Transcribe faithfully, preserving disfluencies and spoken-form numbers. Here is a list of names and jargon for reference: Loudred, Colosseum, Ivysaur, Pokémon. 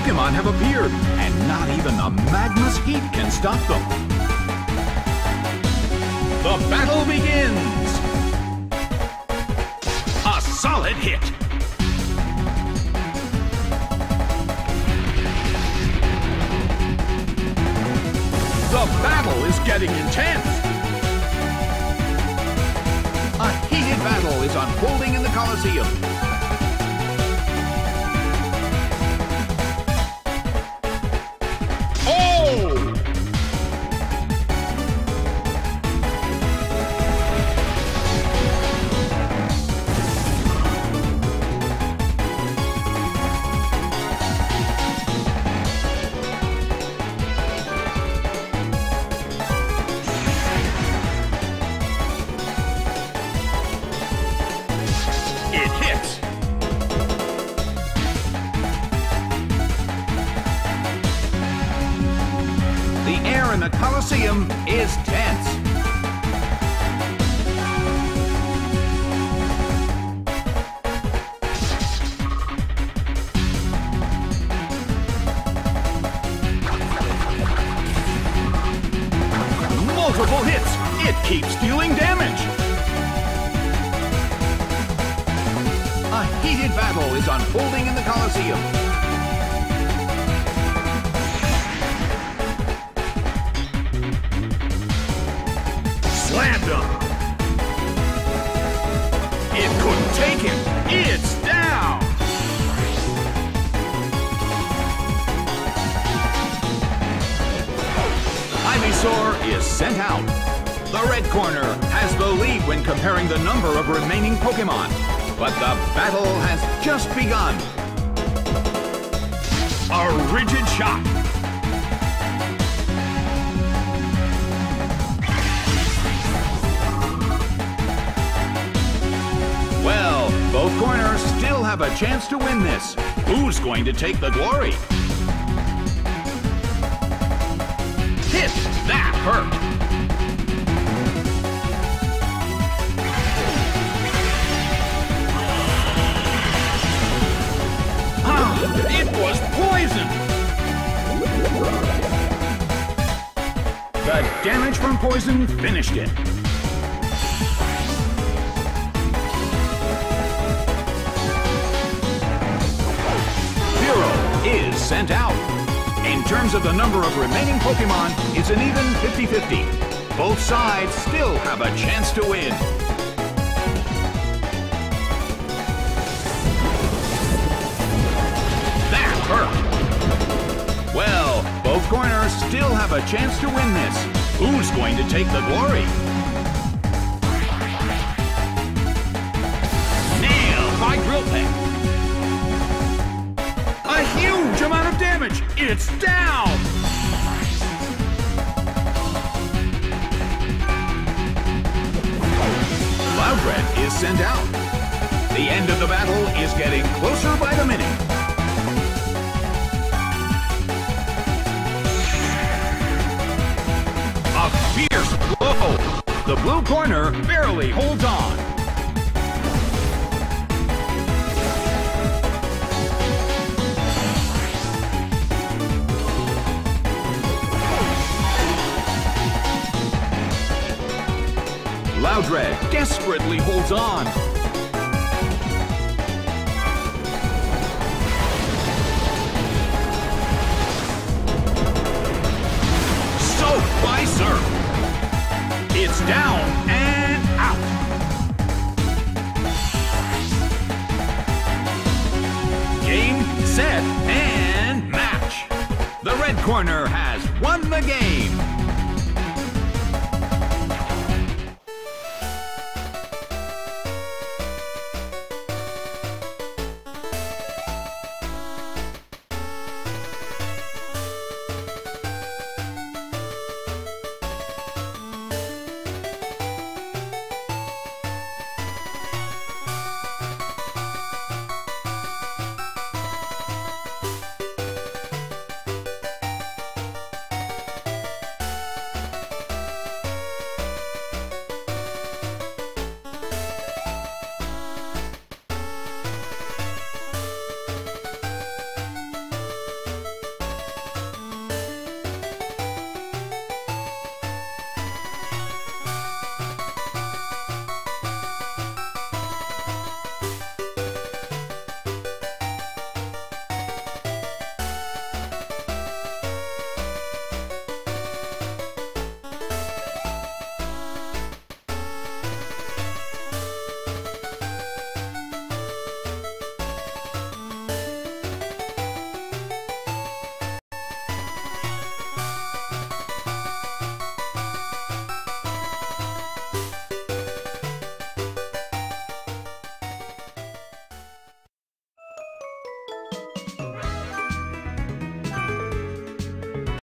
Pokémon have appeared, and not even the magma's heat can stop them. The battle begins! A solid hit! The battle is getting intense! A heated battle is unfolding in the Colosseum. The air in the Colosseum is tense. Multiple hits. It keeps dealing damage. A heated battle is unfolding in the Colosseum. It couldn't take it. It's down. Ivysaur is sent out. The red corner has the lead when comparing the number of remaining Pokémon, but the battle has just begun. A rigid shot. Both corners still have a chance to win this. Who's going to take the glory? Hit! That hurt! Ah! It was poison! The damage from poison finished it. Is sent out. In terms of the number of remaining Pokémon, it's an even fifty fifty. Both sides still have a chance to win. That hurt! Well, both corners still have a chance to win this. Who's going to take the glory? Nailed by Grill Pack. Huge amount of damage. It's down. Loudred is sent out. The end of the battle is getting closer by the minute. A fierce blow. The blue corner barely holds on. Loudred desperately holds on. Soaked by surf. It's down.